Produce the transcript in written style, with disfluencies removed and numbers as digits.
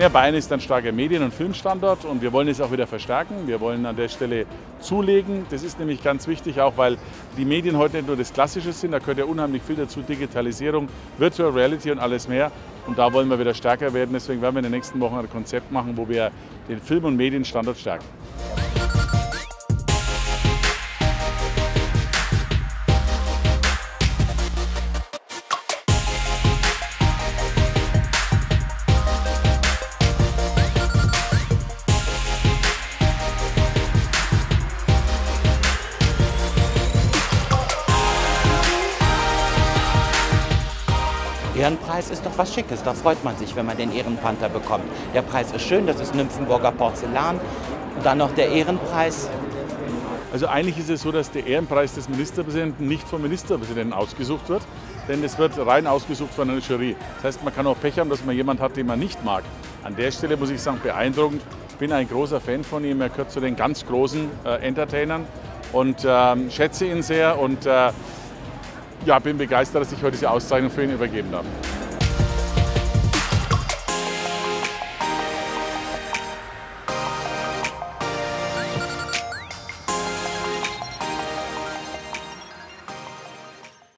Ja, Bayern ist ein starker Medien- und Filmstandort und wir wollen es auch wieder verstärken. Wir wollen an der Stelle zulegen. Das ist nämlich ganz wichtig, auch weil die Medien heute nicht nur das Klassische sind, da gehört ja unheimlich viel dazu, Digitalisierung, Virtual Reality und alles mehr. Und da wollen wir wieder stärker werden. Deswegen werden wir in den nächsten Wochen ein Konzept machen, wo wir den Film- und Medienstandort stärken. Ehrenpreis ist doch was Schickes, da freut man sich, wenn man den Ehrenpanther bekommt. Der Preis ist schön, das ist Nymphenburger Porzellan und dann noch der Ehrenpreis. Also eigentlich ist es so, dass der Ehrenpreis des Ministerpräsidenten nicht vom Ministerpräsidenten ausgesucht wird, denn es wird rein ausgesucht von einer Jury. Das heißt, man kann auch Pech haben, dass man jemanden hat, den man nicht mag. An der Stelle muss ich sagen, beeindruckend, ich bin ein großer Fan von ihm, er gehört zu den ganz großen Entertainern und schätze ihn sehr und ja, bin begeistert, dass ich heute diese Auszeichnung für ihn übergeben darf.